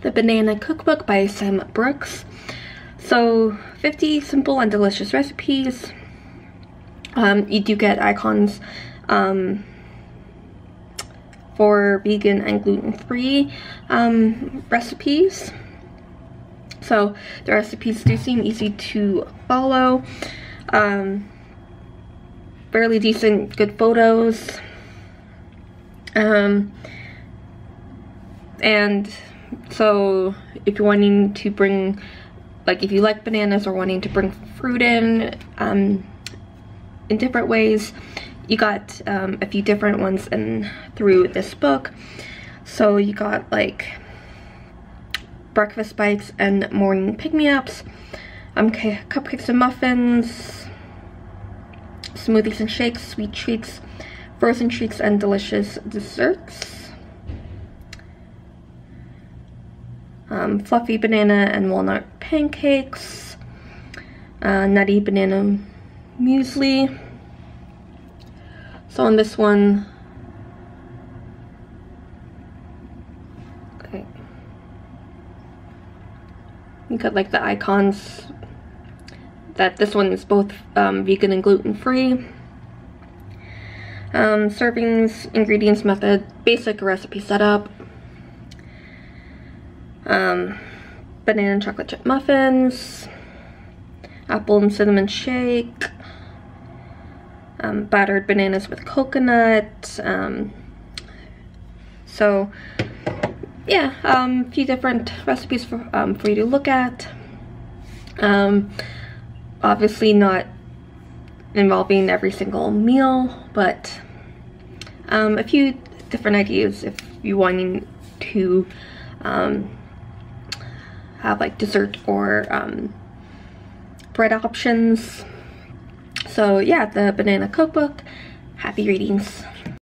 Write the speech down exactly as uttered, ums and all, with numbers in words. The Banana Cookbook by Sam Brooks. So fifty simple and delicious recipes. Um, you do get icons um, for vegan and gluten-free um, recipes. So the recipes do seem easy to follow. Um, fairly decent, good photos. Um, and so if you're wanting to bring, like if you like bananas or wanting to bring fruit in, um, in different ways, you got um, a few different ones in through this book. So you got like breakfast bites and morning pick-me-ups, um, cupcakes and muffins, smoothies and shakes, sweet treats, frozen treats, and delicious desserts. Um, fluffy banana and walnut pancakes, uh, nutty banana muesli. So on this one, okay, you got like the icons that this one is both um, vegan and gluten-free. Um, servings, ingredients, method, basic recipe setup. Um, banana and chocolate chip muffins, apple and cinnamon shake, um, battered bananas with coconut. Um, so yeah, um, a few different recipes for, um, for you to look at. Um, obviously not involving every single meal, but um, a few different ideas if you wanting to um, have like dessert or um, bread options. So yeah, the Banana Cookbook. Happy readings.